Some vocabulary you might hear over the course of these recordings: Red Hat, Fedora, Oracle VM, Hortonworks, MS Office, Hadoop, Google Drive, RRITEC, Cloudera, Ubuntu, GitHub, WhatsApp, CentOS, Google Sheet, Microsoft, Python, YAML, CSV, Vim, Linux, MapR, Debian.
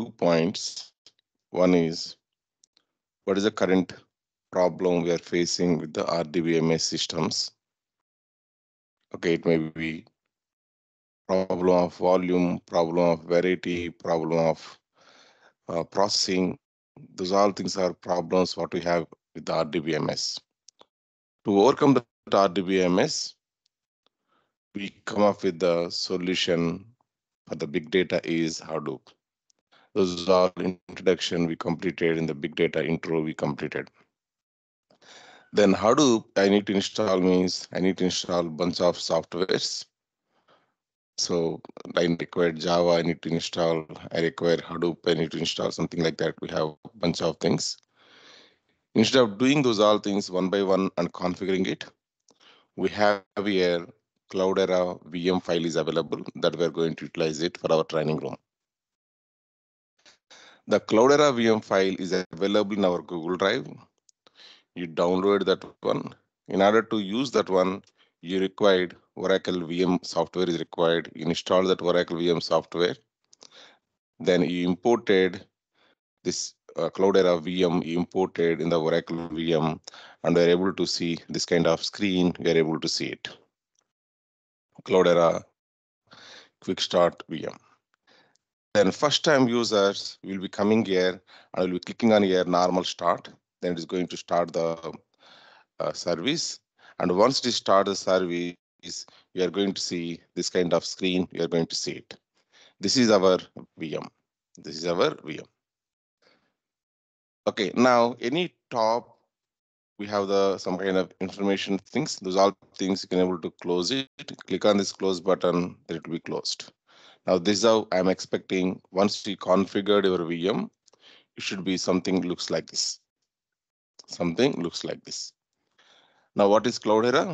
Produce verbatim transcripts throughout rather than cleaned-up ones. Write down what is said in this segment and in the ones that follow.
two points. One is, what is the current problem we are facing with the R D B M S systems? Okay, it may be problem of volume, problem of variety, problem of uh, processing. Those all things are problems what we have with the R D B M S. To overcome the R D B M S, we come up with the solution for the big data is Hadoop. Those are introduction we completed in the big data intro we completed. Then Hadoop, I need to install means I need to install bunch of softwares. So I require Java, I need to install, I require Hadoop, I need to install something like that. We have a bunch of things. Instead of doing those all things one by one and configuring it, we have here Cloudera V M file is available that we're going to utilize it for our training room. The Cloudera V M file is available in our Google Drive. You download that one. In order to use that one, you required Oracle V M software is required. You install that Oracle V M software. Then you imported this Uh, Cloudera V M imported in the Oracle V M, and we're able to see this kind of screen. We're able to see it. Cloudera Quick Start V M. Then first time users will be coming here and will be clicking on here normal start. Then it is going to start the uh, service. And once it start the service, you are going to see this kind of screen. You are going to see it. This is our V M. This is our V M. Okay, now any top, we have the some kind of information things. Those all things you can able to close it. Click on this close button, it will be closed. Now this is how I'm expecting. Once you configured your V M, it should be something looks like this. Something looks like this. Now what is Cloudera?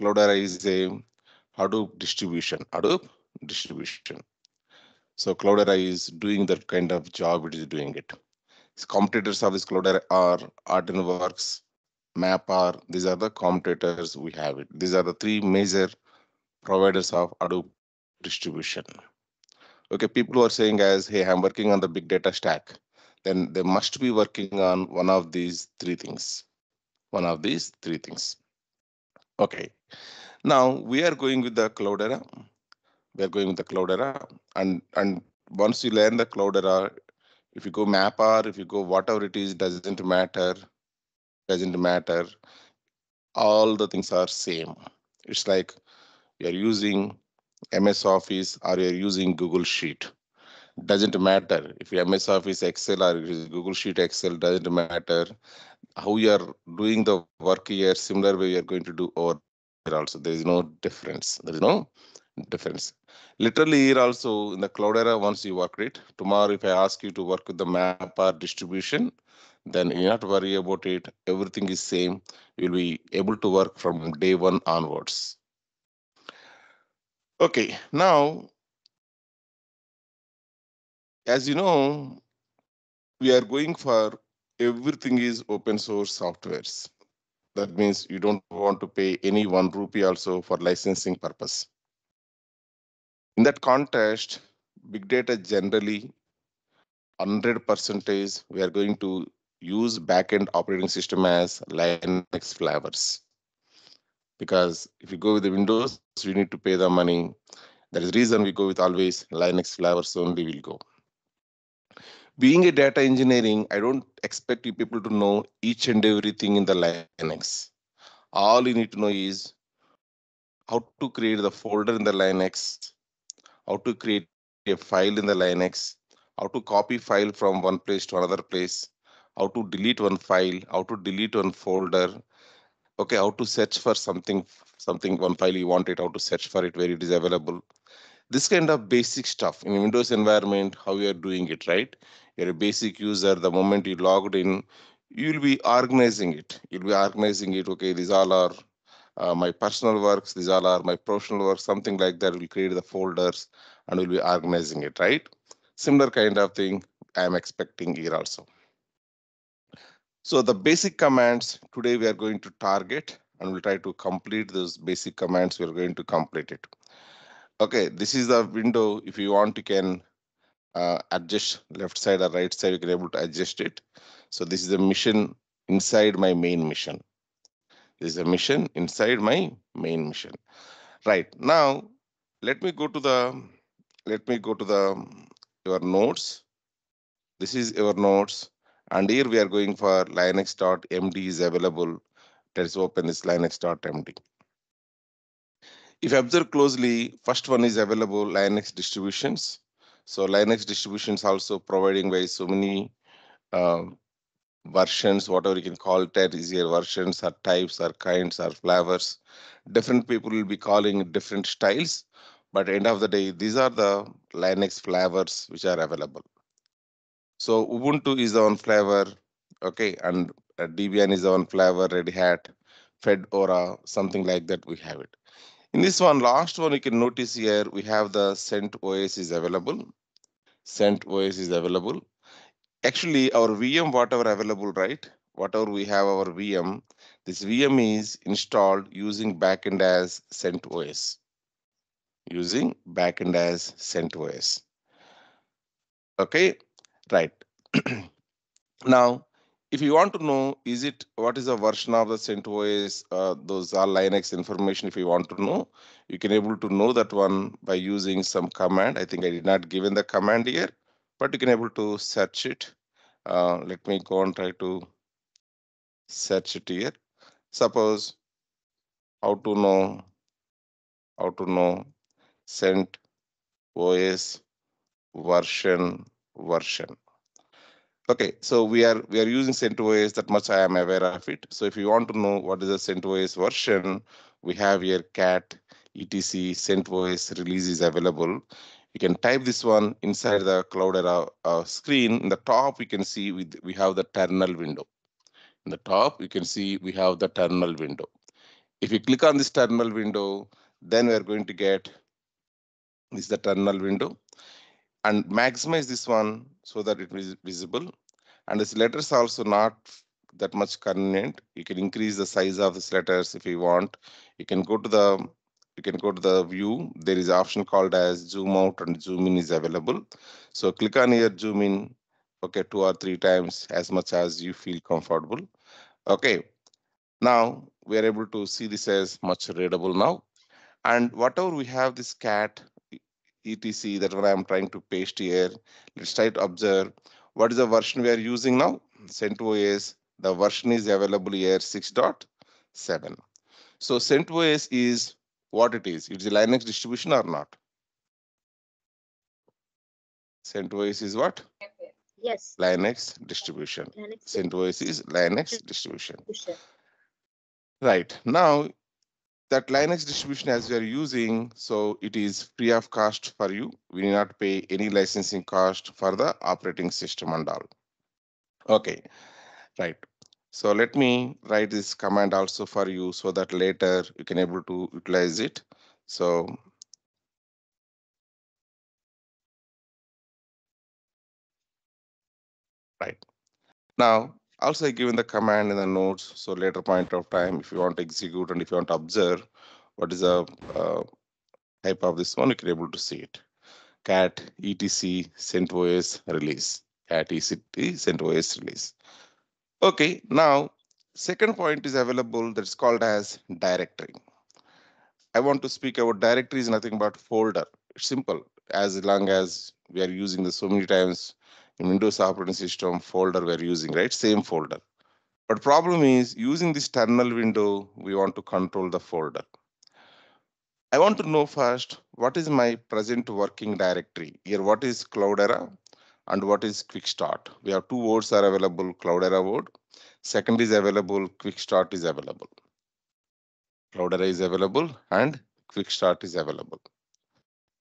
Cloudera is a Hadoop distribution. Hadoop distribution. So Cloudera is doing that kind of job. It is doing it. Competitors of this Cloudera are Hortonworks, MapR. These are the competitors we have it. These are the three major providers of Hadoop distribution. Okay, people who are saying as, hey, I'm working on the big data stack, then they must be working on one of these three things. One of these three things. Okay, now we are going with the Cloudera. We are going with the Cloudera, and and once you learn the Cloudera. If you go MapR, if you go whatever it is, doesn't matter, doesn't matter. All the things are same. It's like you're using M S Office or you're using Google Sheet. Doesn't matter if you M S Office Excel or Google Sheet Excel, doesn't matter. How you're doing the work here, similar way you're going to do over here also. There is no difference. There is no difference. Literally here also in the Cloudera, once you work it, tomorrow if I ask you to work with the MapR distribution, then you not worry about it. Everything is same. You'll be able to work from day one onwards. Okay, now, as you know, we are going for everything is open source softwares. That means you don't want to pay any one rupee also for licensing purpose. In that context, big data generally one hundred percent we are going to use backend operating system as Linux flavors. Because if you go with the Windows, you need to pay the money. That is the reason we go with always Linux flavors only will go. Being a data engineering, I don't expect you people to know each and everything in the Linux. All you need to know is how to create the folder in the Linux, how to create a file in the Linux, how to copy file from one place to another place, how to delete one file, how to delete one folder, okay, how to search for something, something one file you want it, how to search for it where it is available. This kind of basic stuff in Windows environment, how you are doing it, right? You're a basic user, the moment you logged in, you'll be organizing it. You'll be organizing it, okay, these all are Uh, my personal works, these all are my professional works, something like that. We'll create the folders and we'll be organizing it, right? Similar kind of thing I'm expecting here also. So the basic commands today we are going to target and we'll try to complete those basic commands. We're going to complete it. Okay, this is the window. If you want, you can uh, adjust left side or right side, you can able to adjust it. So this is the mission inside my main mission. This is a mission inside my main mission. Right now, let me go to the let me go to the your nodes. This is your nodes, and here we are going for linux dot m d is available. Let's open this linux dot m d. If you observe closely, first one is available Linux distributions. So Linux distributions also providing by so many uh, versions, whatever you can call it, that is your versions or types or kinds or flavors. Different people will be calling different styles, but end of the day, these are the Linux flavors which are available. So Ubuntu is on flavor, okay, and uh, Debian is on flavor, Red Hat, Fedora, something like that. We have it. In this one, last one, you can notice here we have the CentOS is available. CentOS is available. Actually, our V M, whatever available, right? Whatever we have our V M, this V M is installed using backend as CentOS. Using backend as CentOS. Okay, right. Now, if you want to know, is it what is the version of the CentOS? Uh, those are Linux information. If you want to know, you can able to know that one by using some command. I think I did not given the command here, but you can able to search it. Uh, let me go and try to search it here. Suppose how to know how to know CentOS version version. Okay, so we are we are using CentOS, that much I am aware of it. So if you want to know what is the CentOS version, we have here cat etc CentOS release is available. You can type this one inside the Cloudera uh, screen. In the top, you can see we we have the terminal window. In the top, you can see we have the terminal window. If you click on this terminal window, then we are going to get this is the terminal window. And maximize this one so that it is visible. And this letters are also not that much convenient. You can increase the size of these letters if you want. You can go to the you can go to the view. There is an option called as zoom out and zoom in is available. So click on here, zoom in. Okay, two or three times as much as you feel comfortable. Okay, now we are able to see this as much readable now. And whatever we have this cat etc, that's what I'm trying to paste here. Let's try to observe what is the version we are using now. CentOS, the version is available here six point seven. So CentOS is what it is. It's a Linux distribution or not? CentOS is what? Yes. Linux distribution. Linux. CentOS is Linux distribution. distribution. Right. Now, that Linux distribution as we are using, so it is free of cost for you. We need not pay any licensing cost for the operating system and all. Okay, right. So let me write this command also for you so that later you can able to utilize it. So right now, also, I given the command in the notes, so later point of time, if you want to execute and if you want to observe what is the uh, type of this one, you can able to see it. Cat etc CentOS release. Cat etc CentOS release. Okay, now second point is available that's called as directory. I want to speak about directory is nothing but folder. It's simple. As long as we are using this so many times. In Windows operating system, folder we're using, right? Same folder. But problem is using this terminal window, we want to control the folder. I want to know first, what is my present working directory? Here, what is Cloudera and what is Quick Start? We have two words are available, Cloudera word. Second is available, Quick Start is available. Cloudera is available and Quick Start is available.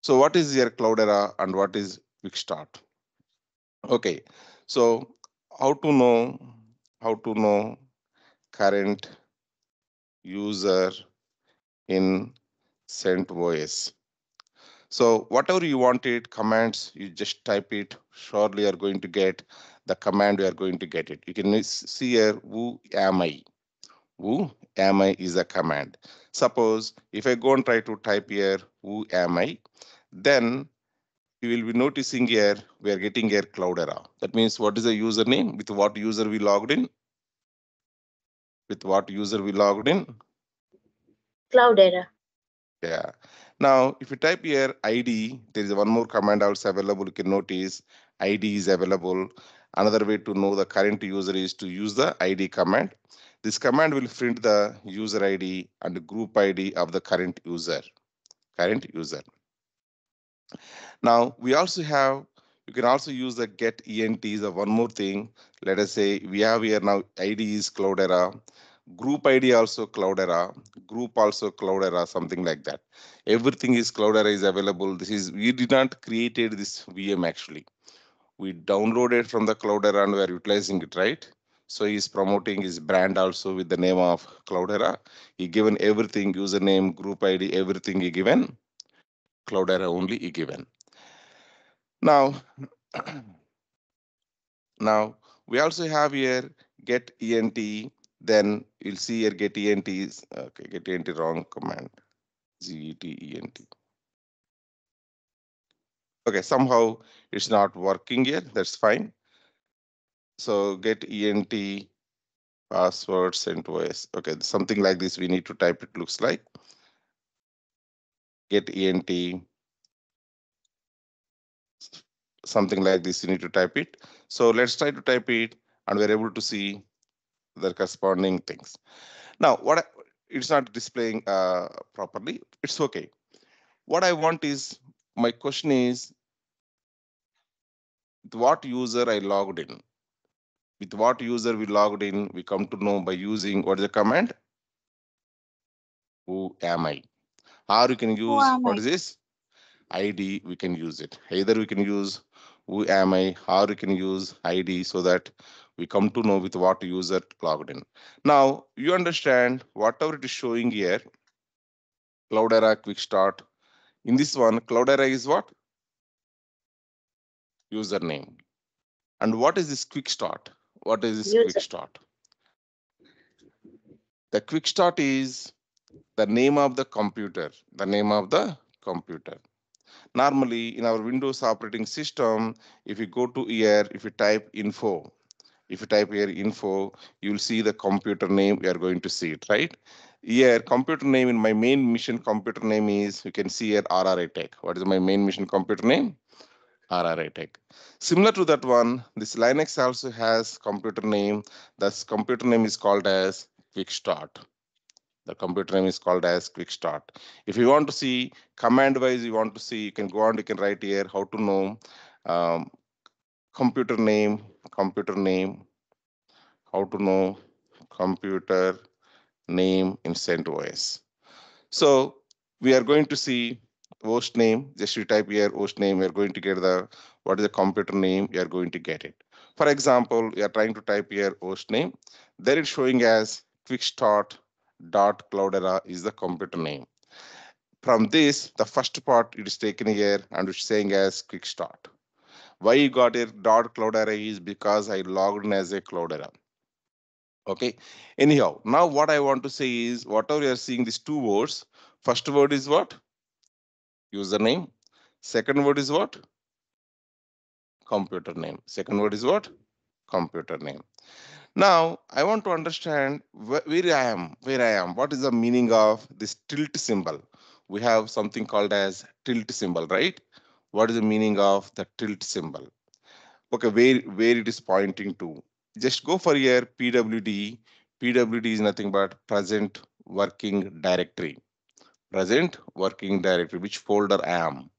So what is your Cloudera and what is Quick Start? Okay, so how to know how to know current user in CentOS. So whatever you wanted commands, you just type it. Surely you are going to get the command. You are going to get it. You can see here who am I? Who am I is a command. Suppose if I go and try to type here who am I, then you will be noticing here we are getting here Cloudera. That means what is the username, with what user we logged in, with what user we logged in. Cloudera. Yeah. Now, if you type here I D, there is one more command also available. You can notice I D is available. Another way to know the current user is to use the I D command. This command will print the user I D and group I D of the current user. Current user. Now we also have, you can also use the get ent is one more thing. Let us say we have here now I D is Cloudera, group I D also Cloudera, group also Cloudera, something like that. Everything is Cloudera is available. This is, we did not created this V M actually. We downloaded from the Cloudera and we are utilizing it, right? So he's promoting his brand also with the name of Cloudera. He given everything, username, group I D, everything he given. Cloudera only he given. Now, now we also have here get ent. Then you'll see here get ent is okay. Get ent wrong command. Get ent. Okay, somehow it's not working here. That's fine. So get ent password CentOS. Okay, something like this we need to type. It looks like get ent something like this. You need to type it. So let's try to type it, and we're able to see the corresponding things. Now, what I, it's not displaying uh, properly. It's okay. What I want is my question is what user I logged in. With what user we logged in, we come to know by using what is the command? Who am I? Or you can use what is this? I D, we can use it. Either we can use who am I, or we can use I D so that we come to know with what user logged in. Now you understand whatever it is showing here. Cloudera quick start. In this one, Cloudera is what? Username. And what is this quick start? What is this user. Quick start? The quick start is the name of the computer, the name of the computer. Normally in our Windows operating system, if you go to here, if you type info, if you type here info, you'll see the computer name. We are going to see it, right? Here, computer name in my main mission computer name is, you can see here R R I T E C. What is my main mission computer name? R R I T E C. Similar to that one, this Linux also has computer name. This computer name is called as quick start. The computer name is called as quick start. If you want to see command wise, you want to see, you can go on, you can write here how to know um, computer name, computer name, how to know computer name in CentOS. So we are going to see host name. Just you type here host name, you're going to get the what is the computer name, you are going to get it. For example, you are trying to type here host name. There it's showing as quick start dot Cloudera is the computer name. From this, the first part it is taken here and it's saying as quick start. Why you got here dot Cloudera is because I logged in as a Cloudera. Okay. Anyhow, now what I want to say is whatever you are seeing these two words. First word is what? Username. Second word is what? Computer name. Second word is what? Computer name. Now I want to understand where, where I am, where I am. What is the meaning of this tilde symbol? We have something called as tilde symbol, right? What is the meaning of the tilde symbol? Okay, where, where it is pointing to? Just go for here P W D. P W D is nothing but present working directory. Present working directory, which folder I am,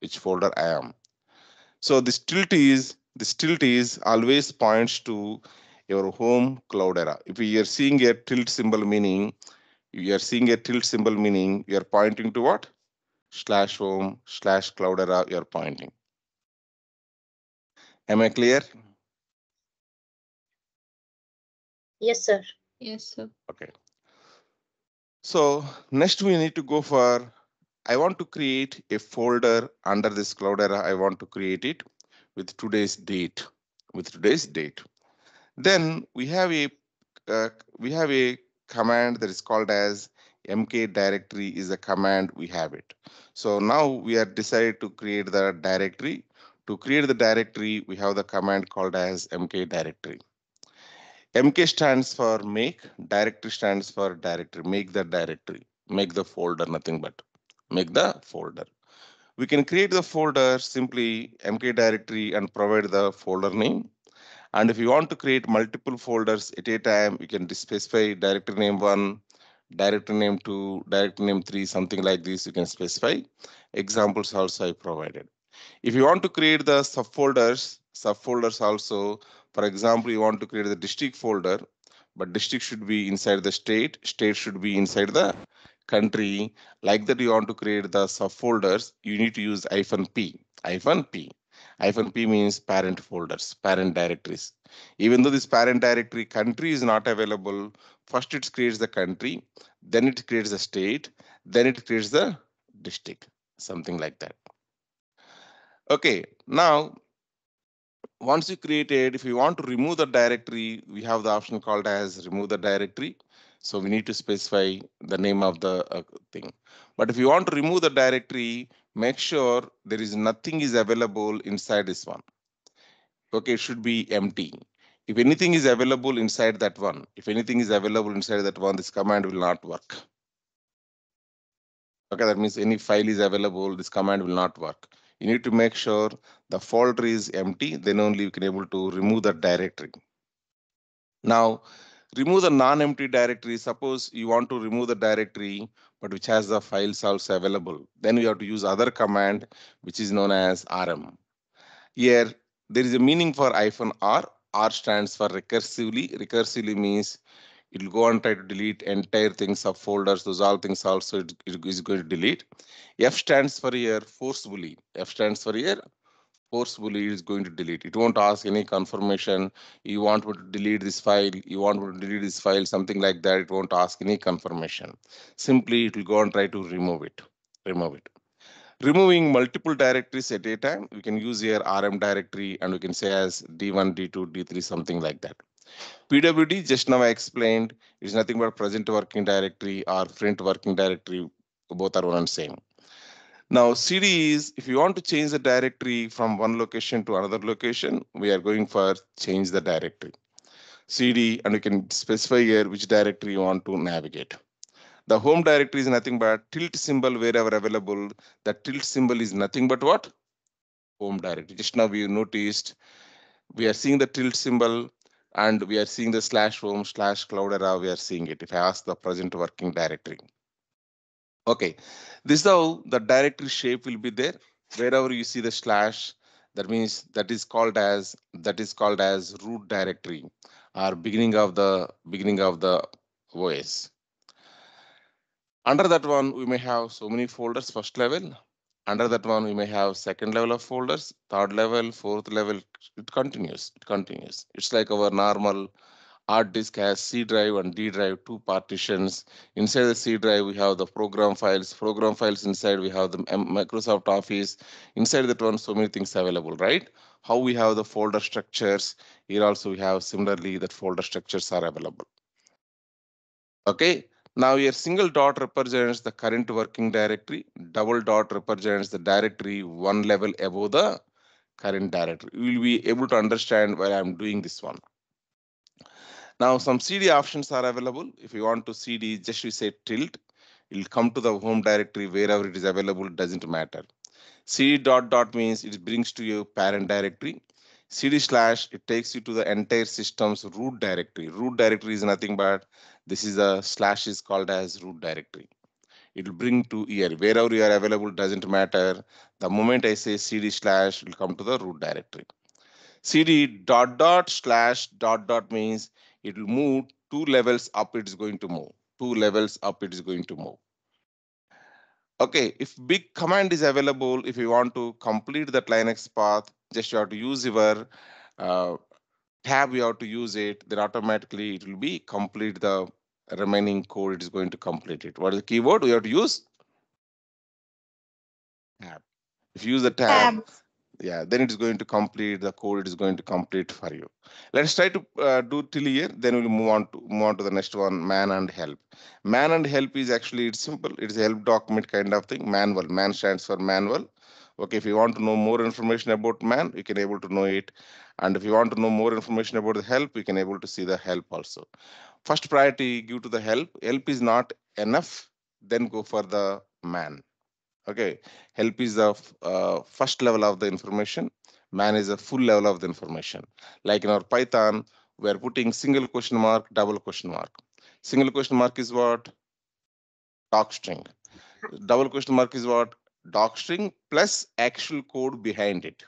which folder I am. So this tilt is, this tilt is always points to your home Cloudera. If you are seeing a tilt symbol meaning, you are seeing a tilt symbol meaning, you are pointing to what? Slash home, slash Cloudera, you are pointing. Am I clear? Yes, sir. Yes, sir. Okay. So next we need to go for, I want to create a folder under this Cloudera. I want to create it with today's date, with today's date. Then we have a, uh, we have a command that is called as M K directory is a command, we have it. So now we are decided to create the directory. To create the directory, we have the command called as M K directory. M K stands for make, directory stands for directory. Make the directory, make the folder, nothing but make the folder. We can create the folder simply M K directory and provide the folder name. And if you want to create multiple folders at a time, you can specify directory name one, directory name two, directory name three, something like this. You can specify. Examples also I provided. If you want to create the subfolders, subfolders also, for example, you want to create the district folder, but district should be inside the state, state should be inside the country. Like that, you want to create the subfolders, you need to use hyphen P, hyphen P. Hyphen P means parent folders, parent directories. Even though this parent directory country is not available, first it creates the country, then it creates the state, then it creates the district, something like that. Okay, now once you created, if you want to remove the directory, we have the option called as remove the directory. So we need to specify the name of the uh, thing. But if you want to remove the directory, make sure there is nothing is available inside this one. Okay, it should be empty. If anything is available inside that one, if anything is available inside that one, this command will not work. Okay, that means any file is available, this command will not work. You need to make sure the folder is empty, then only you can able to remove the directory. Now, remove the non-empty directory. Suppose you want to remove the directory, but which has the files also available. Then we have to use other command, which is known as R M. Here, there is a meaning for hyphen R. R stands for recursively. Recursively means it will go and try to delete entire things, subfolders, those all things also it, it is going to delete. F stands for here forcefully. F stands for here forcefully is going to delete. It won't ask any confirmation. You want to delete this file, you want to delete this file, something like that. It won't ask any confirmation. Simply, it will go and try to remove it, remove it. Removing multiple directories at a time, we can use here R M directory and we can say as D one, D two, D three, something like that. P W D, just now I explained, is nothing but present working directory or print working directory. Both are one and same. Now, C D is, if you want to change the directory from one location to another location, we are going for change the directory. C D, and you can specify here which directory you want to navigate. The home directory is nothing but tilt symbol wherever available. The tilt symbol is nothing but what? Home directory. Just now we noticed we are seeing the tilt symbol and we are seeing the slash home slash Cloudera. We are seeing it if I ask the present working directory. Okay, this is how the directory shape will be there. Wherever you see the slash, that means that is called as that is called as root directory or beginning of the beginning of the O S. Under that one, we may have so many folders, first level. Under that one, we may have second level of folders, third level, fourth level. It continues, it continues. It's like our normal hard disk has C drive and D drive, two partitions. Inside the C drive, we have the program files. Program files inside, we have the Microsoft Office. Inside that one, so many things available, right? How we have the folder structures. Here also we have similarly that folder structures are available. Okay, now your single dot represents the current working directory. Double dot represents the directory one level above the current directory. You will be able to understand why I'm doing this one. Now some C D options are available. If you want to C D, just you say tilt. It'll come to the home directory wherever it is available, it doesn't matter. C D dot dot means it brings to your parent directory. C D slash, it takes you to the entire system's root directory. Root directory is nothing but this is a slash is called as root directory. It'll bring to here, wherever you are available, doesn't matter. The moment I say C D slash, it'll come to the root directory. C D dot dot slash dot dot means it will move two levels up, it's going to move. Two levels up, it's going to move. Okay, if big command is available, if you want to complete that Linux path, just you have to use your uh, tab, you have to use it, then automatically it will be complete the remaining code, it is going to complete it. What is the keyword we have to use? Tab. If you use the tab, tab. Yeah, then it is going to complete the code. It is going to complete for you. Let's try to uh, do till here. Then we'll move on to move on to the next one. Man and help. Man and help is actually it's simple. It's a help document kind of thing. Manual. Man stands for manual. Okay, if you want to know more information about man, you can able to know it. And if you want to know more information about the help, you can able to see the help also. First priority give to the help. Help is not enough. Then go for the man. Okay, help is the uh, first level of the information. Man is a full level of the information. Like in our Python, we are putting single question mark, double question mark. Single question mark is what? Docstring. Double question mark is what? Docstring plus actual code behind it.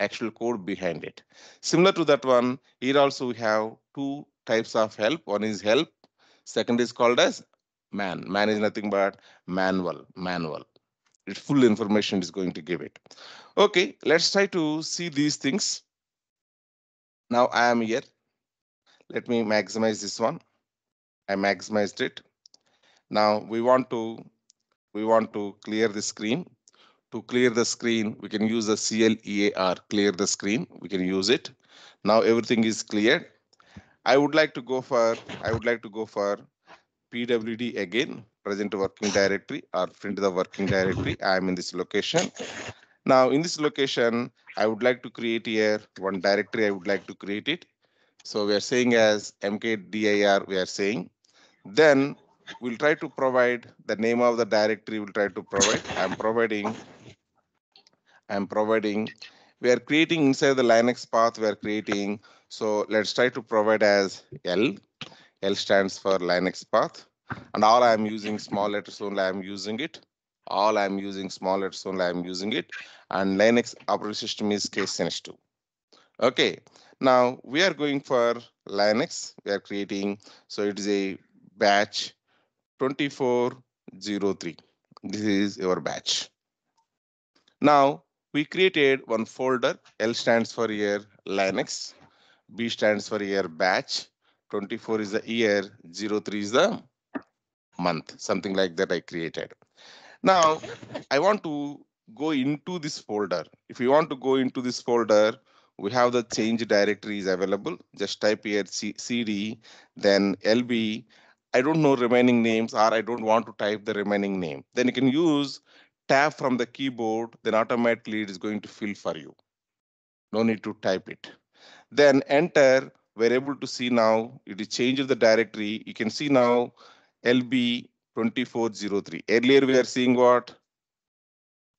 Actual code behind it. Similar to that one, here also we have two types of help. One is help. Second is called as man. Man is nothing but manual. Manual. It's full information is going to give it. Okay, let's try to see these things. Now I am here. Let me maximize this one. I maximized it. Now we want to we want to clear the screen. To clear the screen, we can use the clear, clear the screen. We can use it. Now everything is cleared. I would like to go for I would like to go for P W D again. Present working directory or print the working directory. I am in this location. Now in this location, I would like to create here one directory. I would like to create it. So we are saying as mkdir, we are saying. Then we'll try to provide the name of the directory. We'll try to provide. I'm providing. I'm providing. We are creating inside the Linux path. We are creating. So let's try to provide as L. L stands for Linux path. And all I am using small letters only I am using it. All I am using small letters only I am using it. And Linux operating system is case sensitive. Okay. Now we are going for Linux. We are creating. So it is a batch twenty-four oh three. This is your batch. Now we created one folder. L stands for here Linux. B stands for here batch. twenty-four is the year. oh three is the month, something like that I created. Now I want to go into this folder. If you want to go into this folder, we have the change directories available. Just type here C cd, then lb. I don't know remaining names, or I don't want to type the remaining name. Then you can use tab from the keyboard, then automatically it is going to fill for you. No need to type it. Then enter, we're able to see now, it is change of the directory. You can see now L B twenty-four oh three. Earlier we are seeing what?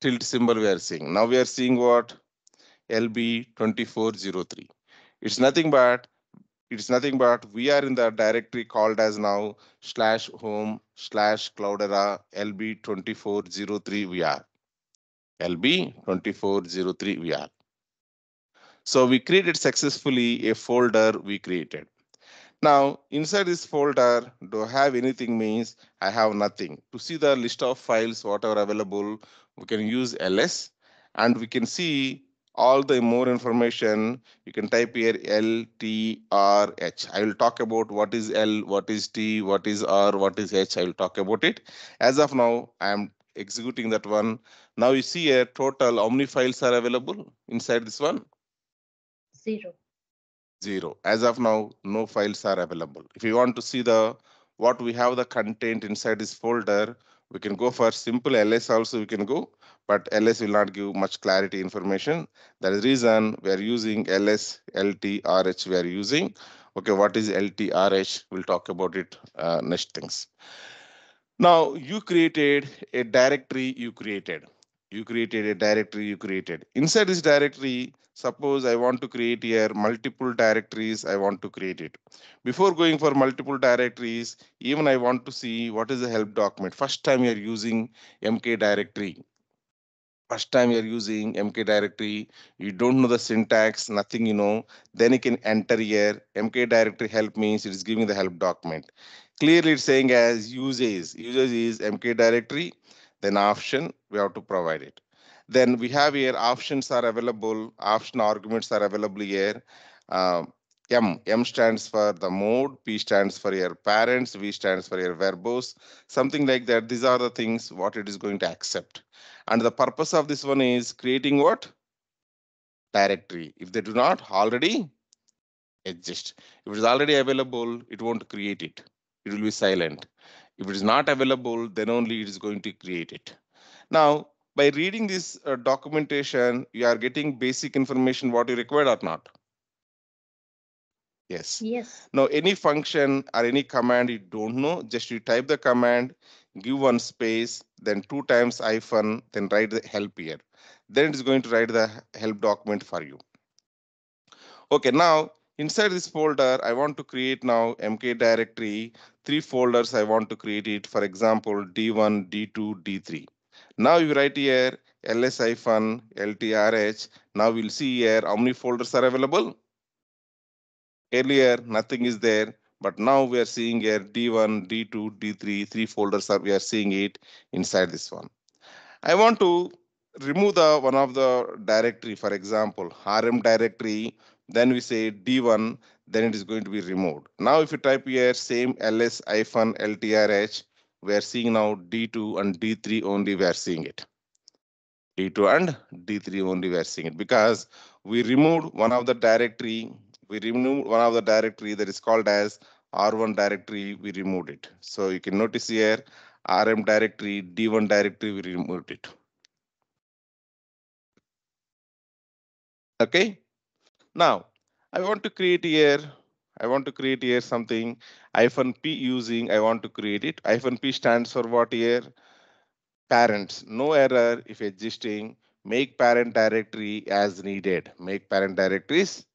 Tilde symbol we are seeing. Now we are seeing what? L B twenty-four oh three. It's nothing but it's nothing but we are in the directory called as now slash home slash Cloudera L B twenty-four oh three we are. L B twenty-four oh three we are. So we created successfully a folder we created. Now, inside this folder, do I have anything means I have nothing. To see the list of files, what are available, we can use L S and we can see all the more information. You can type here L, T, R, H. I will talk about what is L, what is T, what is R, what is H. I will talk about it. As of now, I am executing that one. Now you see a total, how many files are available inside this one? Zero. Zero. As of now, no files are available. If you want to see the what we have the content inside this folder, we can go for simple L S also we can go, but L S will not give much clarity information. That is the reason we are using L S, L T R H we are using. Okay, what is L T R H? We'll talk about it uh, next things. Now you created a directory you created. You created a directory you created. Inside this directory, suppose I want to create here multiple directories, I want to create it. Before going for multiple directories, even I want to see what is the help document. First time you're using M K directory. First time you're using M K directory, you don't know the syntax, nothing you know. Then you can enter here. M K directory help means it is giving the help document. Clearly it's saying as uses. Uses is M K directory. Then option, we have to provide it. Then we have here options are available. Option arguments are available here. Uh, M, M stands for the mode. P stands for your parents. V stands for your verbose. Something like that. These are the things what it is going to accept. And the purpose of this one is creating what? directory if they do not already exist. If it is already available, it won't create it. It will be silent. If it is not available, then only it is going to create it. Now, by reading this uh, documentation, you are getting basic information what you required or not. Yes. Yes. Now, any function or any command you don't know, just you type the command, give one space, then two times hyphen, then write the help here. Then it's going to write the help document for you. OK, now inside this folder, I want to create now M K directory, three folders I want to create it. For example, D one, D two, D three. Now you write here ls hyphen ltrh. Now we'll see here how many folders are available. Earlier, nothing is there, but now we are seeing here D one, D two, D three, three folders are we are seeing it inside this one. I want to remove the one of the directory, for example, R M directory, then we say D one, then it is going to be removed. Now if you type here same ls hyphen ltrh, we are seeing now D two and D three only we are seeing it. D two and D three only we are seeing it because we removed one of the directory. We removed one of the directory that is called as R one directory, we removed it. So you can notice here R M directory, D one directory, we removed it. OK, now I want to create here. I want to create here something hyphen P using. I want to create it. Hyphen P stands for what here? Parents, no error if existing. Make parent directory as needed. Make parent directories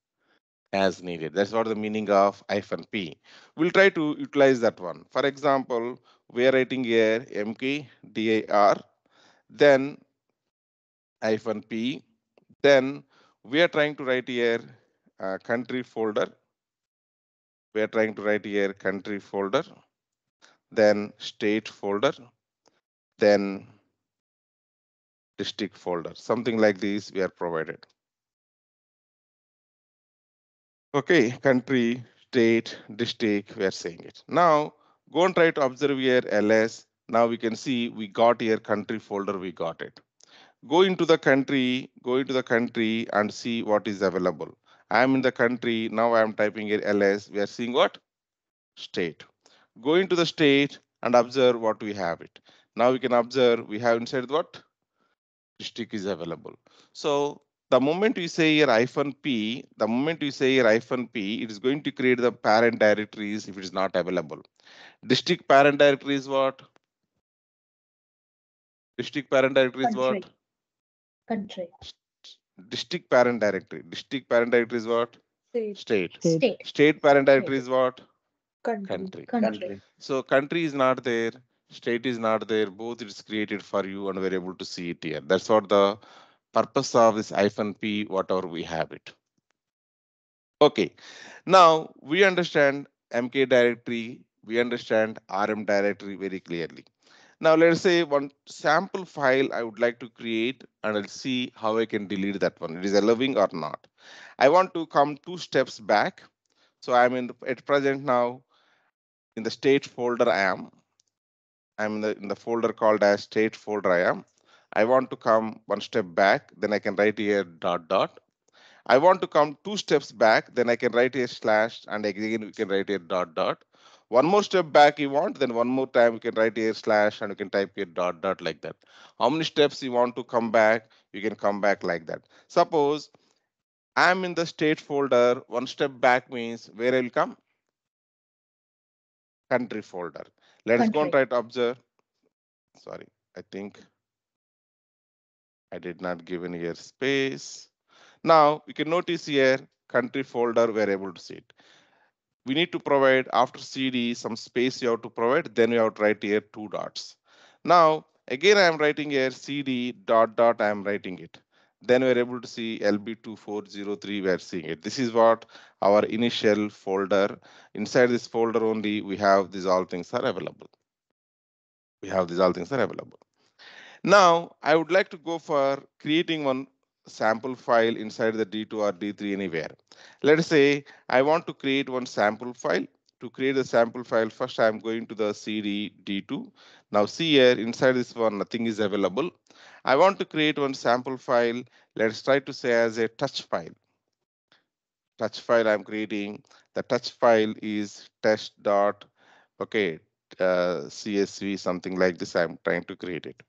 as needed. That's what the meaning of hyphen P. We'll try to utilize that one. For example, we are writing here mkdir, then hyphen P. Then we are trying to write here uh, country folder. We are trying to write here country folder, then state folder, then district folder. Something like this we are provided. OK, country, state, district, we are saying it. Now, go and try to observe here ls. Now we can see we got here country folder, we got it. Go into the country, go into the country and see what is available. I'm in the country, now I'm typing here ls. We are seeing what? State. Go into the state and observe what we have it. Now we can observe we have inside what? District is available. So the moment you say here hyphen P, the moment you say here hyphen P, it is going to create the parent directories if it is not available. District parent directory is what? District parent directory is what? Country. District parent directory. District parent directory is what? State. State, State. State parent directory State. Is what? Country. Country. Country. So country is not there. State is not there. Both it's created for you and we're able to see it here. That's what the purpose of this hyphen P, whatever we have it. OK, now we understand M K directory. We understand R M directory very clearly. Now let's say one sample file I would like to create and I'll see how I can delete that one. It is allowing or not. I want to come two steps back. So I'm in the, at present now in the state folder. I am. I'm in the, in the folder called as state folder. I am. I want to come one step back, then I can write here dot dot. I want to come two steps back, then I can write here slash and again we can write here dot dot. One more step back you want, then one more time you can write here slash and you can type here dot dot like that. How many steps you want to come back, you can come back like that. Suppose I'm in the state folder, one step back means where I will come? Country folder. Let us go and try to observe. Sorry, I think I did not give any here space. Now you can notice here country folder, we are able to see it. We need to provide after C D some space you have to provide. Then you have to write here two dots. Now again, I am writing here C D dot dot. I am writing it. Then we are able to see L B two four zero three. We are seeing it. This is what our initial folder. Inside this folder only we have these all things are available. We have these all things are available. Now I would like to go for creating one sample file inside the D two or D three anywhere. Let's say I want to create one sample file. to create a sample file, first I'm going to the C D D two. Now see here, inside this one, nothing is available. I want to create one sample file. Let's try to say as a touch file. Touch file I'm creating. The touch file is test dot, okay, uh, C S V, something like this. I'm trying to create it.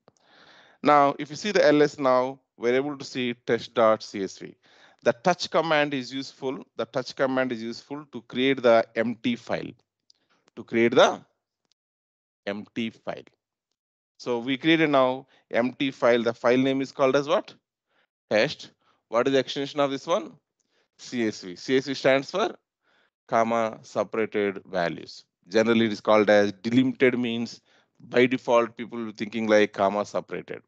Now, if you see the L S now, we're able to see test dot C S V. The touch command is useful. The touch command is useful to create the empty file, to create the empty file. So we created now empty file. The file name is called as what? Test. What is the extension of this one? C S V. C S V stands for comma separated values. Generally, it is called as delimited, means by default, people are thinking like comma separated.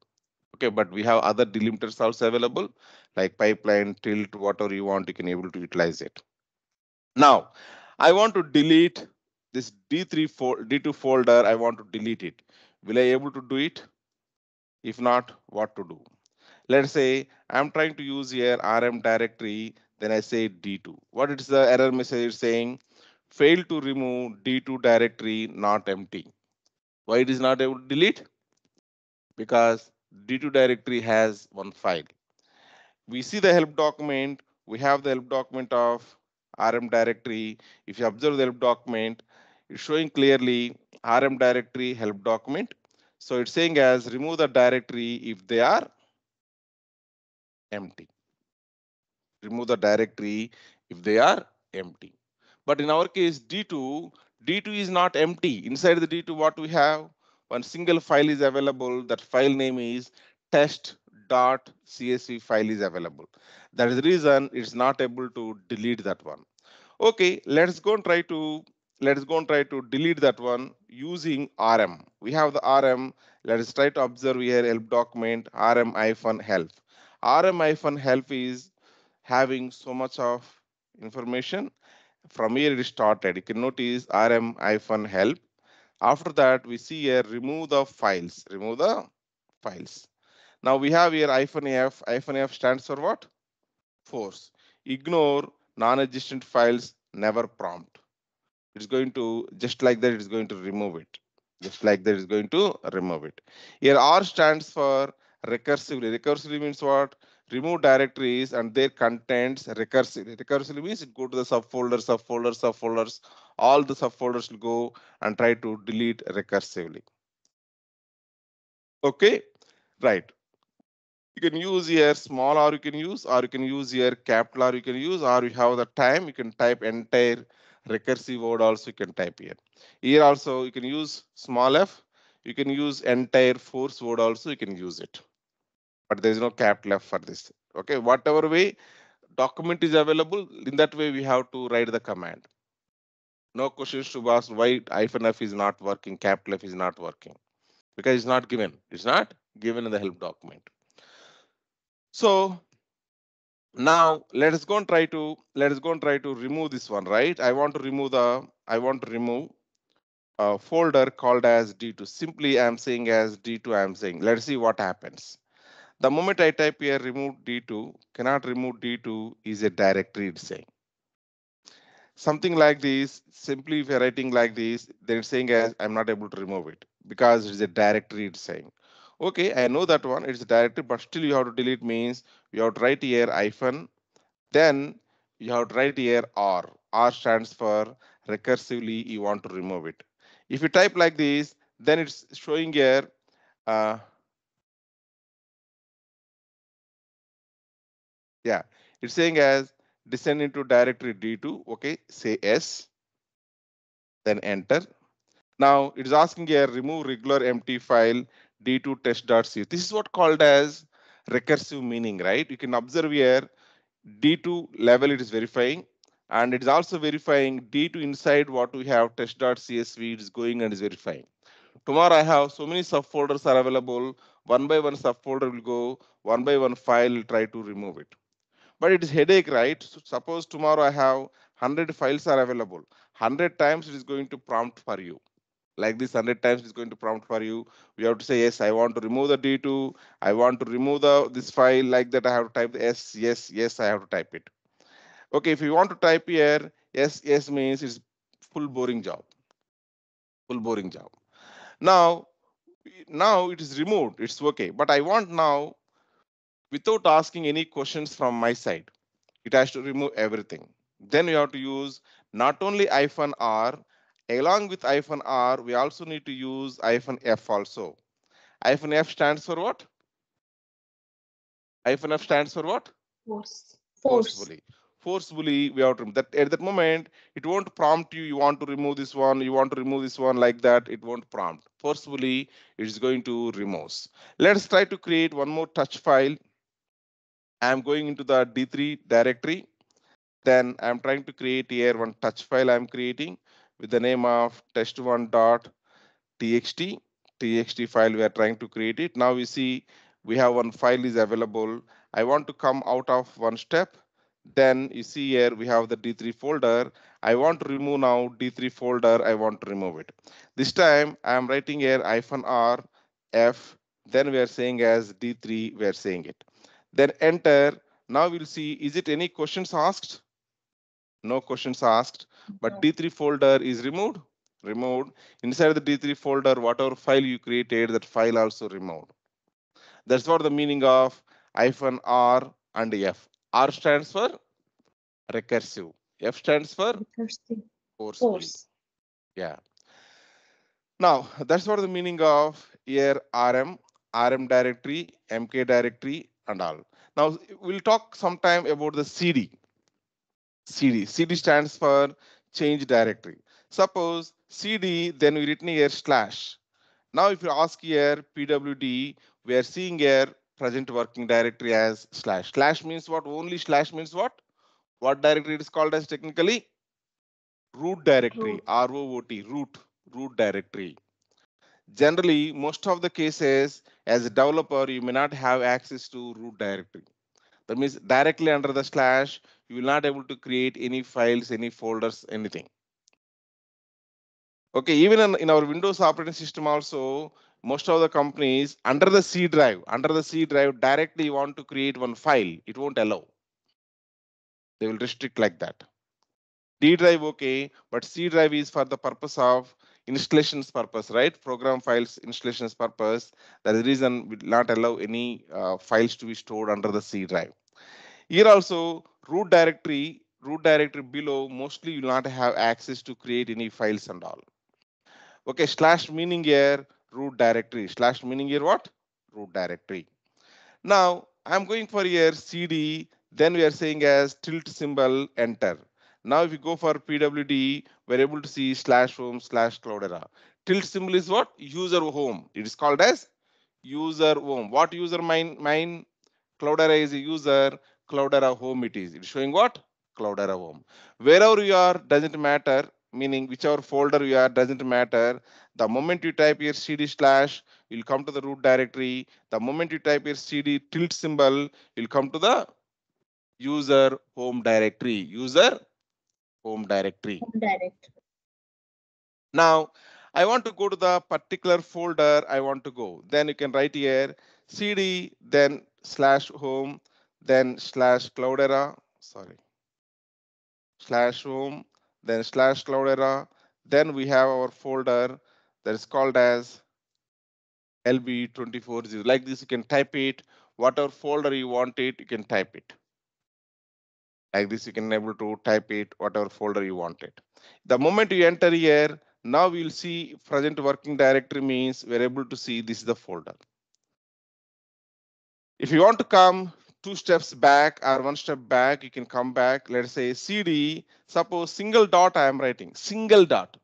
Okay, but we have other delimiters also available, like pipeline, tilt, whatever you want, you can able to utilize it. Now, I want to delete this D three fold, D two folder. I want to delete it. Will I able to do it? If not, what to do? Let's say I'm trying to use here R M directory. Then I say D two. What is the error message saying? Fail to remove D two directory not empty. Why it is not able to delete? Because D two directory has one file. We see the help document. We have the help document of R M directory. If you observe the help document, it's showing clearly R M directory help document. So it's saying as remove the directory if they are empty. Remove the directory if they are empty. But in our case, D two, D two is not empty. Inside the D two, what we have? One single file is available. That file name is test.csv file is available. That is the reason it's not able to delete that one. Okay, let's go and try to let's go and try to delete that one using R M. We have the R M. Let's try to observe here help document R M hyphen help. R M hyphen help is having so much of information. From here it is started. You can notice R M hyphen help. After that, we see here remove the files. Remove the files. Now we have here hyphen F. Hyphen F stands for what? Force. Ignore non-existent files, never prompt. It's going to, just like that, it's going to remove it. Just like that, it's going to remove it. Here R stands for recursively. Recursively means what? Remove directories and their contents recursively. Recursively means it go to the subfolders, subfolders, subfolders. All the subfolders will go and try to delete recursively. Okay, right. You can use here small R you can use, or you can use here capital R you can use, or you have the time, you can type entire recursive word also you can type here. Here also you can use small f, you can use entire force word also you can use it. But there is no capital F for this. Okay, whatever way document is available, in that way we have to write the command. No questions to ask why hyphen F is not working, capital F is not working, because it's not given. It's not given in the help document. So now let us go and try to let us go and try to remove this one, right? I want to remove the I want to remove a folder called as D two. Simply I'm saying as D two. I'm saying let's see what happens. The moment I type here remove D two, cannot remove D two is a directory it's saying. Something like this, simply if you're writing like this, then it's saying as I'm not able to remove it because it's a directory it's saying. Okay, I know that one, it's a directory, but still you have to delete means you have to write here hyphen, then you have to write here R. R stands for recursively you want to remove it. If you type like this, then it's showing here, uh, yeah, it's saying as descend into directory D two. Okay, say S. Then enter. Now it is asking here remove regular empty file D two test.csv. This is what called as recursive meaning, right? You can observe here D two level it is verifying, and it is also verifying D two inside what we have test.csv. It is going and is verifying. Tomorrow I have so many subfolders are available. One by one subfolder will go. One by one file will try to remove it. But it is headache, right? So suppose tomorrow I have one hundred files are available. one hundred times it is going to prompt for you. Like this one hundred times it is going to prompt for you. We have to say, yes, I want to remove the D two. I want to remove the this file. Like that I have to type the S, yes, yes, I have to type it. Okay, if you want to type here, yes, yes means it's full boring job. Full boring job. Now, now it is removed. It's okay. But I want now, without asking any questions from my side, it has to remove everything. Then you have to use not only hyphen R, along with hyphen R, we also need to use hyphen F also. hyphen F stands for what? hyphen F stands for what? Force. Force. Forcefully. Forcefully, we have to remove that. At that moment, it won't prompt you. You want to remove this one. You want to remove this one like that. It won't prompt. Forcefully, it is going to remove. Let's try to create one more touch file. I'm going into the D three directory. Then I'm trying to create here one touch file. I'm creating with the name of test one dot T X T. T X T file we are trying to create it. Now we see we have one file is available. I want to come out of one step. Then you see here we have the D three folder. I want to remove now D three folder. I want to remove it. This time I am writing here hyphen R F. Then we are saying as D three we are saying it. Then enter. Now we'll see is it any questions asked? No questions asked. But D three folder is removed. Removed inside the D three folder, whatever file you created, that file also removed. That's what the meaning of hyphen R and F. R stands for recursive. F stands for recursive. Force. Force. Yeah. Now that's what the meaning of here R M, R M directory, M K directory, and all. Now we'll talk sometime about the C D. C D. C D stands for change directory. Suppose C D, then we written here slash. Now if you ask here P W D, we are seeing here present working directory as slash. Slash means what? Only slash means what? What directory it is called as technically? Root directory, R O O T, root, root directory. Generally, most of the cases as a developer, you may not have access to root directory. That means directly under the slash, you will not able to create any files, any folders, anything. Okay, even in, in our Windows operating system also, most of the companies under the C drive, under the C drive directly you want to create one file. It won't allow. They will restrict like that. D drive, okay, but C drive is for the purpose of installations purpose, right? Program files, installations purpose. That's the reason we will not allow any uh, files to be stored under the C drive. Here also, root directory, root directory below, mostly you will not have access to create any files and all. Okay, slash meaning here, root directory. Slash meaning here what? Root directory. Now, I'm going for here C D. Then we are saying as tilt symbol, enter. Now, if you go for P W D, we're able to see slash home slash Cloudera. Tilt symbol is what? User home. It is called as user home. What user mine? Mine? Cloudera is a user. Cloudera home it is. It's showing what? Cloudera home. Wherever you are, doesn't matter. Meaning whichever folder you are doesn't matter. The moment you type here cd slash, you'll come to the root directory. The moment you type here cd tilt symbol, you'll come to the user home directory. User home directory. Home directory. Now, I want to go to the particular folder I want to go. Then you can write here cd, then slash home, then slash Cloudera. Sorry. Slash home. Then slash Cloudera, then we have our folder that is called as L B two forty. Like this, you can type it. Whatever folder you want it, you can type it. Like this, you can able to type it, whatever folder you want it. The moment you enter here, now we'll see present working directory means we're able to see this is the folder. If you want to come two steps back or one step back, you can come back. Let's say C D, suppose single dot I am writing, single dot,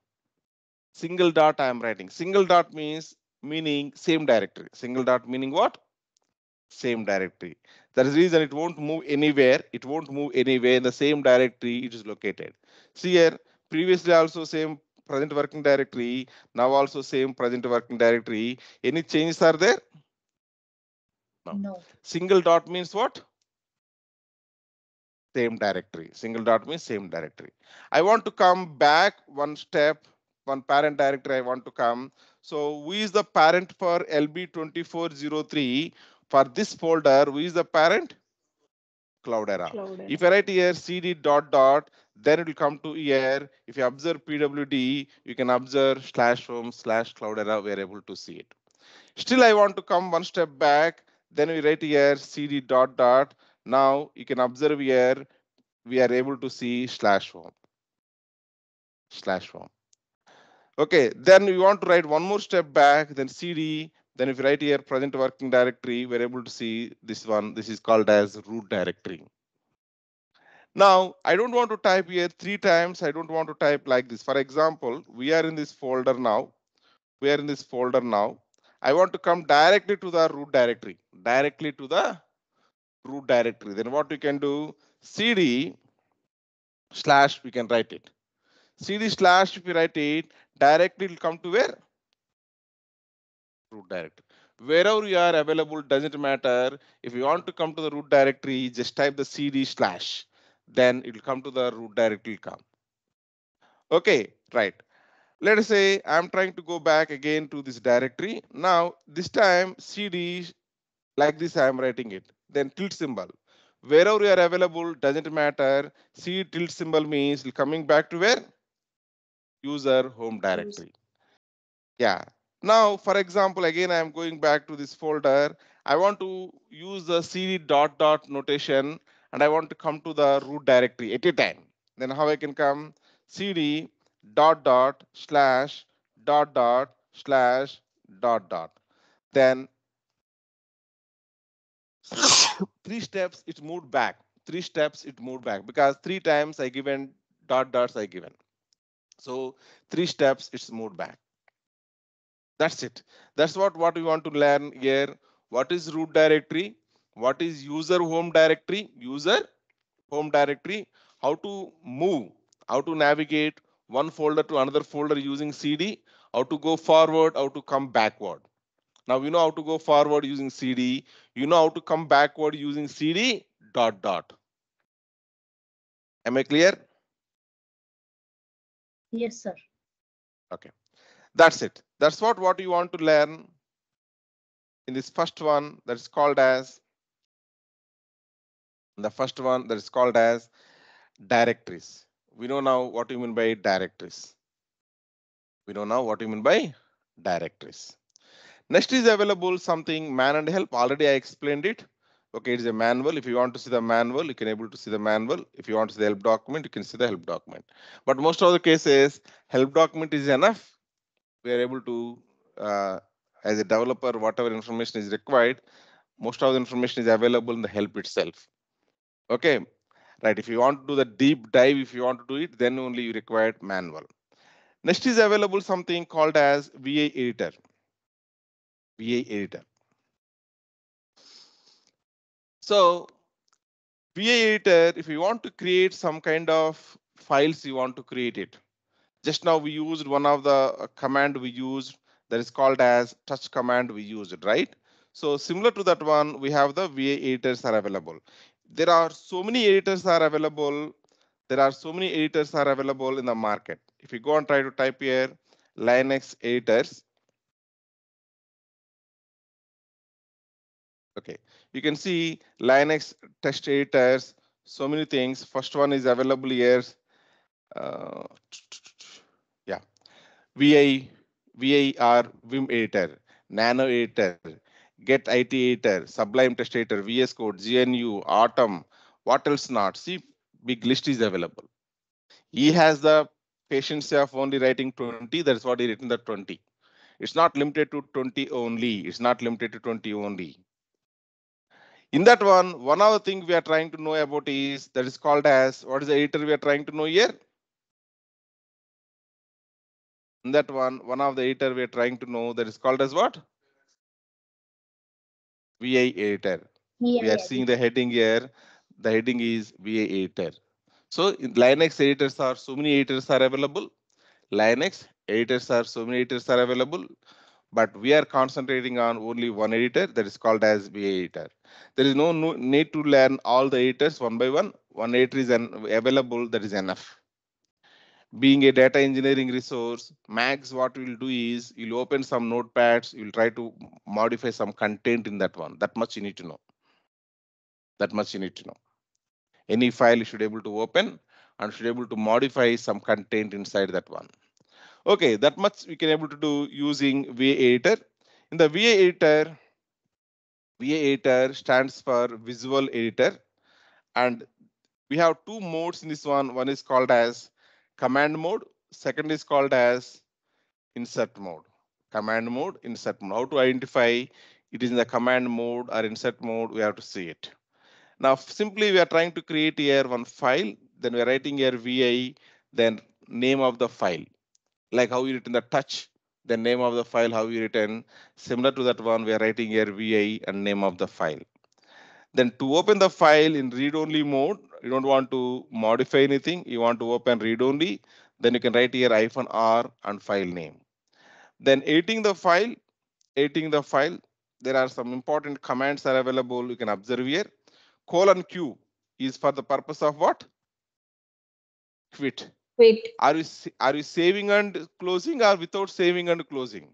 single dot I am writing. Single dot means meaning same directory. Single dot meaning what? Same directory. That is the reason it won't move anywhere. It won't move anywhere in the same directory it is located. See here, previously also same present working directory, now also same present working directory. Any changes are there? No. No. Single dot means what? Same directory. Single dot means same directory. I want to come back one step, one parent directory I want to come. So who is the parent for L B two four zero three? For this folder, who is the parent? Cloudera. Cloudera. If I write here cd dot dot, then it will come to here. If you observe pwd, you can observe slash home slash Cloudera. We are able to see it. Still, I want to come one step back. Then we write here cd dot dot. Now you can observe here. We are able to see slash home. Slash home. Okay. Then we want to write one more step back. Then cd. Then if you write here present working directory, we're able to see this one. This is called as root directory. Now, I don't want to type here three times. I don't want to type like this. For example, we are in this folder now. We are in this folder now. I want to come directly to the root directory. Directly to the root directory. Then what we can do? Cd slash, we can write it. Cd slash, if you write it, directly it will come to where? Root directory. Wherever you are available doesn't matter. If you want to come to the root directory, just type the cd slash. Then it will come to the root directory. Come. Okay, right. Let us say I'm trying to go back again to this directory. Now, this time cd, like this I'm writing it. Then tilt symbol. Wherever you are available doesn't matter. C tilt symbol means coming back to where? User home directory. Yeah. Now, for example, again, I am going back to this folder. I want to use the cd dot dot notation, and I want to come to the root directory at a time. Then how I can come? Cd dot dot slash dot dot slash dot dot. Then three steps it moved back. Three steps it moved back because three times I given dot dots I given. So three steps it's moved back. That's it. That's what, what we want to learn here. What is root directory? What is user home directory? User home directory. How to move, how to navigate one folder to another folder using cd, how to go forward, how to come backward. Now you know how to go forward using cd. You know how to come backward using cd dot dot. Am I clear? Yes, sir. Okay. That's it. That's what, what you want to learn in this first one that is called as the first one that is called as directories. We know now what you mean by directories. We know now what you mean by directories. Next is available something man and help. Already I explained it. Okay, it is a manual. If you want to see the manual, you can able to see the manual. If you want to see the help document, you can see the help document. But most of the cases, help document is enough. We are able to, uh, as a developer, whatever information is required, most of the information is available in the help itself. Okay, right. If you want to do the deep dive, if you want to do it, then only you require manual. Next is available something called as V A editor. V A editor. So, V A editor, if you want to create some kind of files, you want to create it. Just now we used one of the command we used that is called as touch command we used, right? So similar to that one, we have the V A editors are available. There are so many editors are available. There are so many editors are available in the market. If you go and try to type here Linux editors. Okay, you can see Linux text editors, so many things. First one is available here. Uh, Yeah, V A, V A R, Vim editor, Nano editor, Get I T editor, Sublime Test editor, V S Code, G N U, Autumn, what else not? See, big list is available. He has the patience of only writing twenty. That's what he written the twenty. It's not limited to twenty only. It's not limited to twenty only. In that one, one other thing we are trying to know about is that is called as what is the editor we are trying to know here? In that one, one of the editor we are trying to know that is called as what? V A editor. Yeah. We are seeing the heading here. The heading is V A editor. So in Linux editors are so many editors are available. Linux editors are so many editors are available. But we are concentrating on only one editor that is called as V A editor. There is no need to learn all the editors one by one. One editor is available. That is enough. Being a data engineering resource, Max, what we'll do is you'll open some notepads, you'll try to modify some content in that one. That much you need to know. That much you need to know. any file you should be able to open and should be able to modify some content inside that one. Okay, that much we can able to do using V A editor. In the V A editor, V A editor stands for visual editor, and we have two modes in this one. One is called as command mode. Second is called as insert mode. Command mode, insert mode. How to identify it is in the command mode or insert mode? We have to see it. Now, simply we are trying to create here one file. Then we are writing here V A, then name of the file. Like how you written the touch, the name of the file, how you written. Similar to that one, we are writing here V A and name of the file. Then to open the file in read-only mode, you don't want to modify anything. You want to open read-only. Then you can write here hyphen R and file name. Then editing the file, editing the file. There are some important commands are available. You can observe here. Colon Q is for the purpose of what? Quit. Quit. Are you are you saving and closing or without saving and closing?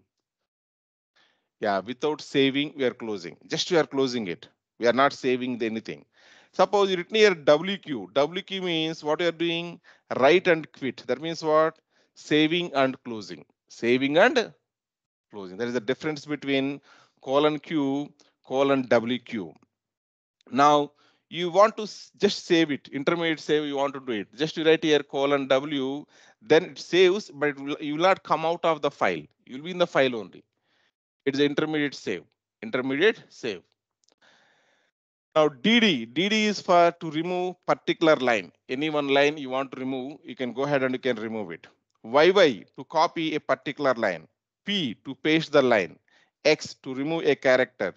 Yeah, without saving we are closing. Just we are closing it. We are not saving anything. Suppose you written here W Q. W Q means what you are doing, write and quit. That means what? Saving and closing. Saving and closing. There is a difference between colon Q, colon W Q. Now you want to just save it. Intermediate save, you want to do it. Just you write here colon W, then it saves, but it will, you will not come out of the file. You will be in the file only. It is intermediate save. Intermediate save. Now D D, D D is for to remove particular line. Any one line you want to remove, you can go ahead and you can remove it. Y Y to copy a particular line. P to paste the line. X to remove a character.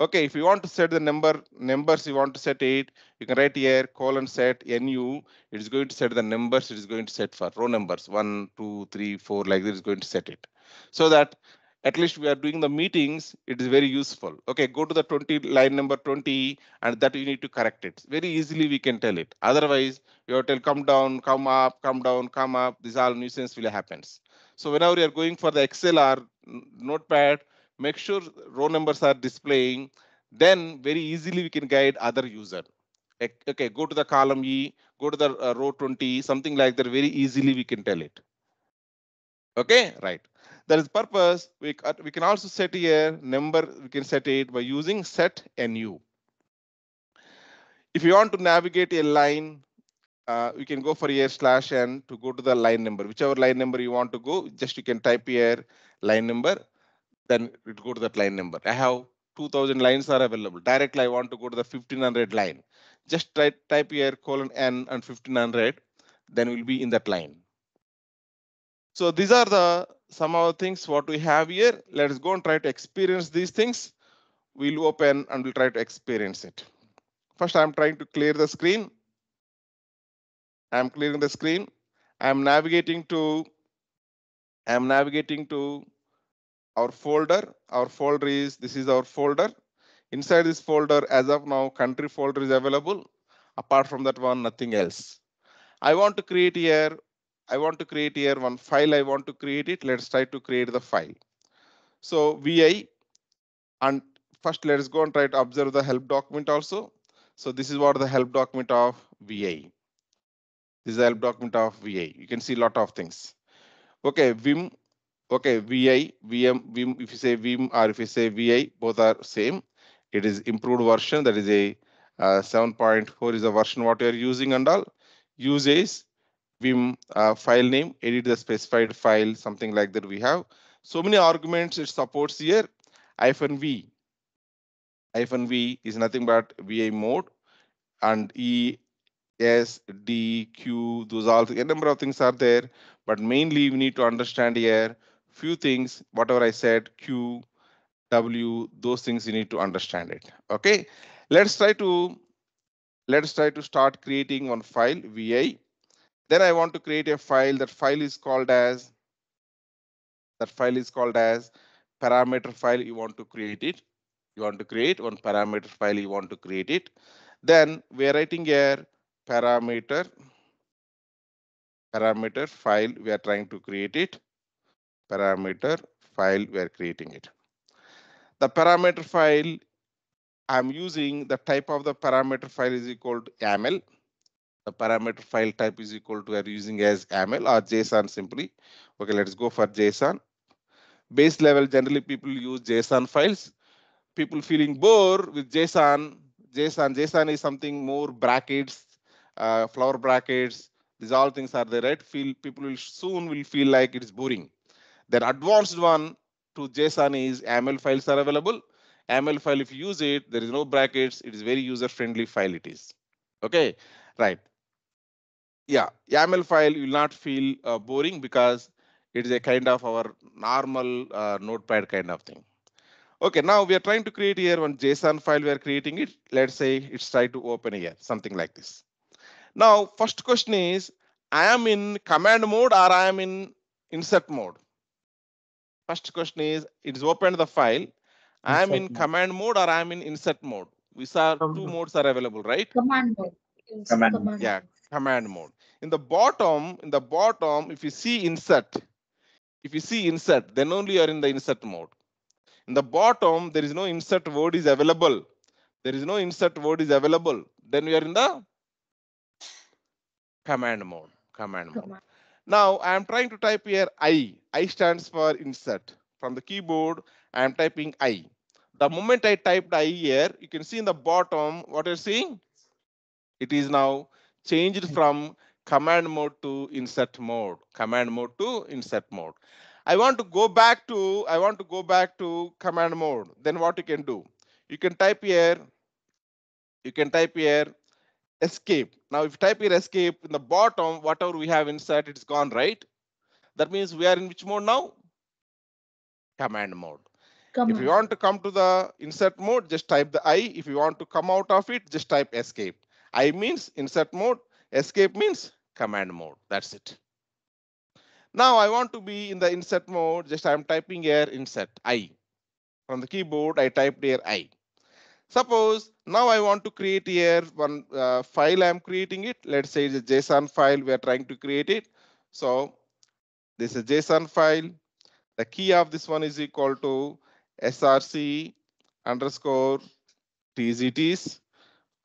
Okay, if you want to set the number, numbers you want to set it, you can write here colon set N U. It is going to set the numbers. It is going to set for row numbers. One, two, three, four, like this is going to set it. So that at least we are doing the meetings. It is very useful. Okay, go to the twenty line number twenty, and that you need to correct it. Very easily we can tell it. Otherwise, you have to tell come down, come up, come down, come up. This all nuisance will happen. So whenever you are going for the Excel or Notepad, make sure row numbers are displaying. Then very easily we can guide other user. Okay, go to the column E, go to the uh, row twenty, something like that. Very easily we can tell it. Okay, right. That is purpose. We, we can also set here number. We can set it by using set N U. If you want to navigate a line, uh, you can go for here slash N to go to the line number. Whichever line number you want to go, just you can type here line number. Then it go to that line number. I have two thousand lines are available. Directly I want to go to the fifteen hundred line. Just try, type here colon N and fifteen hundred. Then we'll be in that line. So these are the some of the things what we have here. Let us go and try to experience these things. We'll open and we'll try to experience it. First, I'm trying to clear the screen. I'm clearing the screen. I'm navigating to. I'm navigating to our folder. Our folder is this is our folder. Inside this folder, as of now, country folder is available. Apart from that one, nothing else. I want to create here. I want to create here one file. I want to create it. Let's try to create the file. So V A, and first let's go and try to observe the help document also. So this is what the help document of V A. This is the help document of V A. You can see a lot of things. Okay, Vim. Okay, V A, V M, Vim. If you say Vim or if you say V A, both are same. It is improved version. That is a uh, seven point four is the version what you are using and all. Use is Vim uh, file name, edit the specified file, something like that we have. So many arguments it supports here. Hyphen V. Hyphen V is nothing but V A mode. And E, S, D, Q, those all, a number of things are there. But mainly we need to understand here few things, whatever I said, Q, W, those things you need to understand it. Okay, let's try to, let's try to start creating one file, V A. Then I want to create a file. That file is called as that file is called as parameter file. You want to create it. You want to create one parameter file. You want to create it. Then we are writing here parameter parameter file. We are trying to create it. Parameter file. We are creating it. The parameter file. I'm using the type of the parameter file is equal to YAML. the parameter file type is equal to, we are using as YAML or JSON simply. Okay, let's go for JSON. Base level, generally people use JSON files. People feeling bored with JSON. JSON, JSON is something more brackets, uh, flower brackets. These all things are there, right? Feel people will soon will feel like it's boring. Then advanced one to JSON is YAML files are available. YAML file, if you use it, there is no brackets. It is very user-friendly file it is. Okay, right. Yeah, YAML file you will not feel uh, boring because it is a kind of our normal uh, notepad kind of thing. Okay, now we are trying to create here one JSON file. We are creating it. Let's say it's try to open here, something like this. Now, first question is, I am in command mode or I am in insert mode? First question is, it's opened the file. I am in mode. Command mode or I am in insert mode. We saw command. Two modes are available, right? Command mode. Command. Command. Yeah, command mode. In the bottom, in the bottom, if you see insert, if you see insert, then only you are in the insert mode. In the bottom, there is no insert word is available. There is no insert word is available. Then we are in the command mode. Command mode. Command. Now I am trying to type here I. I stands for insert. From the keyboard, I am typing I. The moment I typed I here, you can see in the bottom what you're seeing. It is now changed from command mode to insert mode. Command mode to insert mode. I want to go back to I want to go back to command mode. Then what you can do? You can type here. You can type here escape. Now if you type here escape in the bottom, whatever we have inside, it's gone, right? That means we are in which mode now? Command mode. Command. If you want to come to the insert mode, just type the I. If you want to come out of it, just type escape. I means insert mode, escape means command mode. That's it. Now I want to be in the insert mode. Just I'm typing here insert I. From the keyboard, I typed here I. Suppose now I want to create here one uh, file. I'm creating it. Let's say it's a JSON file. We are trying to create it. So this is a JSON file. The key of this one is equal to src underscore tzts.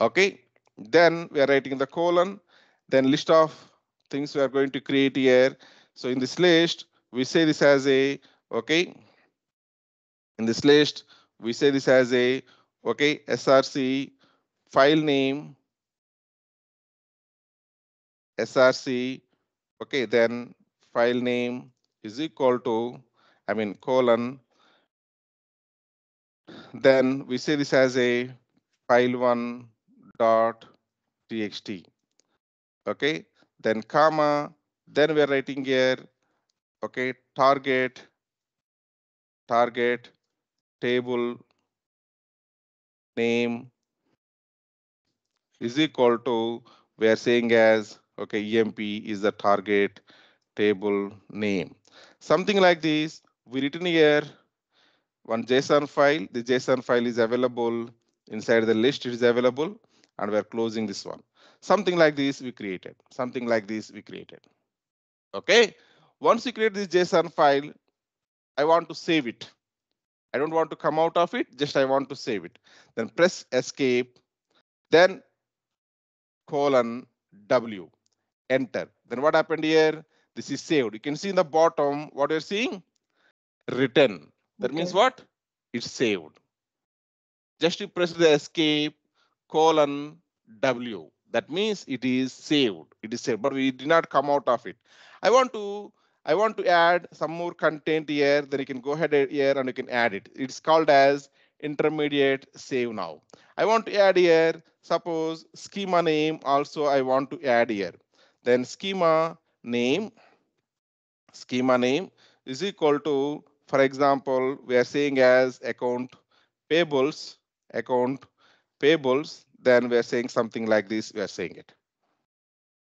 Okay. Then we are writing the colon. Then list of things we are going to create here. So in this list, we say this as a, okay, in this list, we say this as a, okay, src file name, src, okay, then file name is equal to, I mean, colon. Then we say this as a file one dot txt, okay, then comma. Then we are writing here, okay, target, target, table, name is equal to, we are saying as, okay, E M P is the target table name. Something like this, we written here, one JSON file, the JSON file is available, inside the list it is available, and we are closing this one. Something like this we created, something like this we created. Okay, once you create this JSON file, I want to save it. I don't want to come out of it, just I want to save it. Then press escape, then colon W, enter. Then what happened here? This is saved. You can see in the bottom what you're seeing? Written. That okay. means what? It's saved. Just you press the escape, colon W. That means it is saved. It is saved, but we did not come out of it. I want to I want to add some more content here. Then you can go ahead here and you can add it. It's called as intermediate save now. I want to add here. Suppose schema name also I want to add here. Then schema name. Schema name is equal to, for example, we are saying as account payables. Account payables. Then we are saying something like this. We are saying it.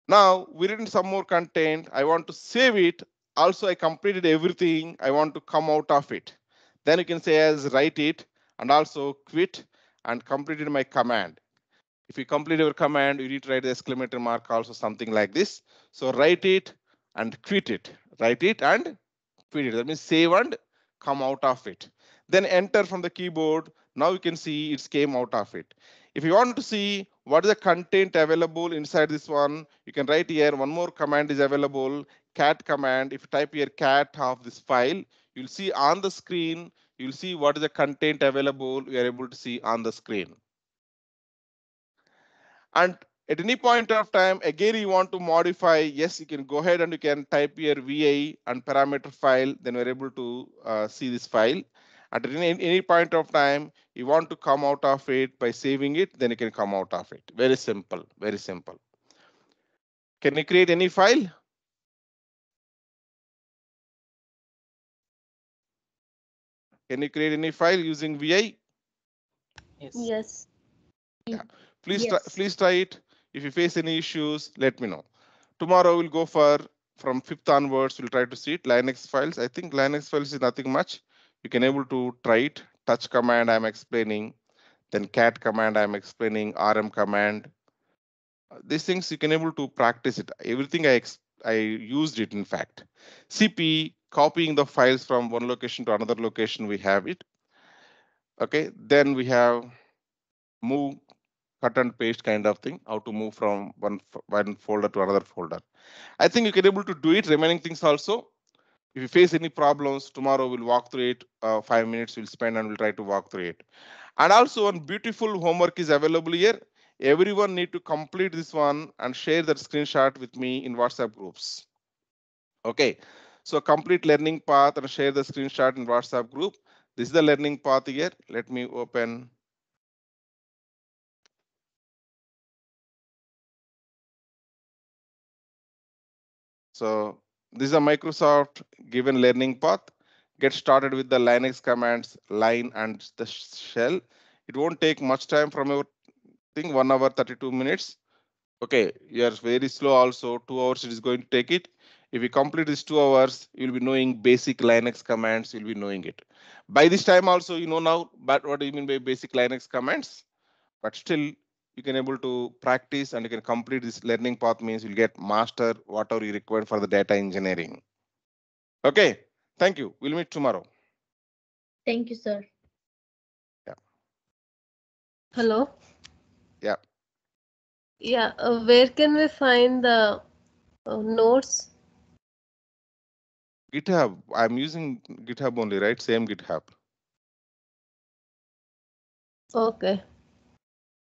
Now we written some more content. I want to save it. Also, I completed everything. I want to come out of it. Then you can say as write it and also quit and completed my command. If you complete your command, you need to write the exclamation mark also something like this. So write it and quit it. Write it and quit it. That means save and come out of it. Then enter from the keyboard. Now you can see it's came out of it. If you want to see what is the content available inside this one, you can write here one more command is available, cat command. If you type here cat of this file, you'll see on the screen, you'll see what is the content available we are able to see on the screen. And at any point of time, again, you want to modify. Yes, you can go ahead and you can type here V I and parameter file. Then we're able to uh, see this file. At any, any point of time, you want to come out of it by saving it. Then you can come out of it. Very simple, very simple. Can you create any file? Can you create any file using V I? Yes. Yes. Yeah. Please, yes. Try, please try it. If you face any issues, let me know. Tomorrow we'll go for from fifth onwards. We'll try to see it. Linux files. I think Linux files is nothing much. You can able to try it. Touch command I'm explaining. Then cat command I'm explaining. R M command. These things you can able to practice it. Everything I I used it in fact. C P copying the files from one location to another location. We have it. Okay. Then we have move. Cut and paste kind of thing, how to move from one, one folder to another folder. I think you can able to do it, remaining things also. If you face any problems, tomorrow we'll walk through it, uh, five minutes we'll spend and we'll try to walk through it. And also one beautiful homework is available here. Everyone need to complete this one and share that screenshot with me in WhatsApp groups. Okay, so complete learning path and share the screenshot in WhatsApp group. This is the learning path here. Let me open. So this is a Microsoft given learning path. Get started with the Linux commands, line and the shell. It won't take much time from your thing, one hour, thirty-two minutes. Okay, you're very slow also, two hours it is going to take it. If you complete this two hours, you'll be knowing basic Linux commands, you'll be knowing it. By this time also, you know now, but what do you mean by basic Linux commands? But still, you can able to practice and you can complete this learning path means you'll get master whatever you require for the data engineering. Okay, thank you. We'll meet tomorrow. Thank you, sir. Yeah. Hello. Yeah. Yeah. Uh, where can we find the uh, notes? GitHub. I'm using GitHub only, right? Same GitHub. Okay.